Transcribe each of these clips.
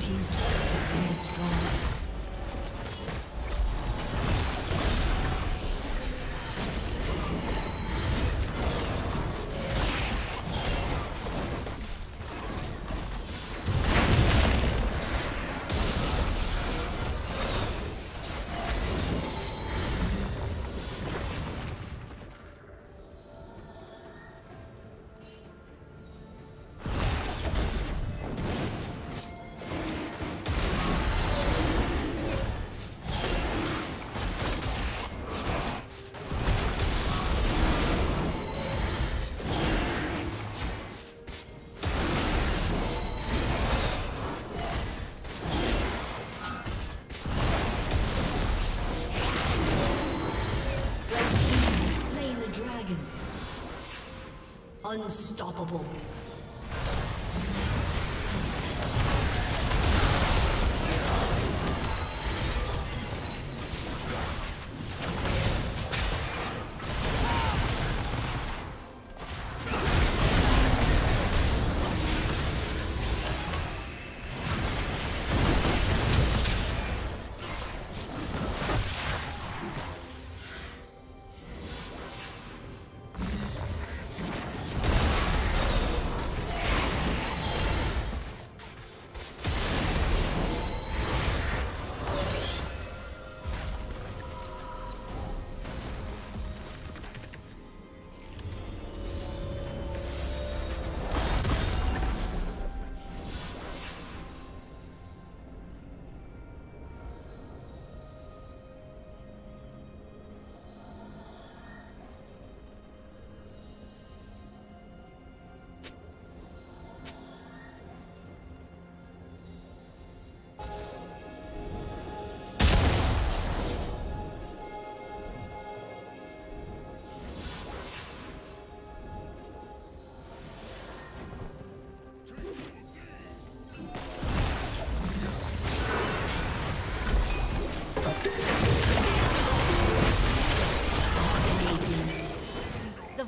team's turret has been destroyed. Unstoppable.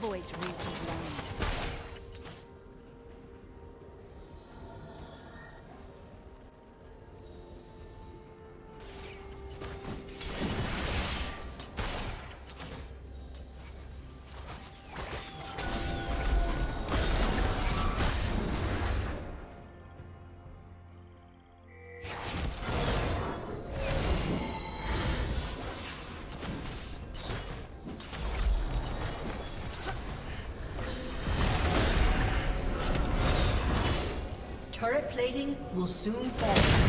Void's reach is long. Turret plating will soon fall.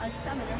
A summoner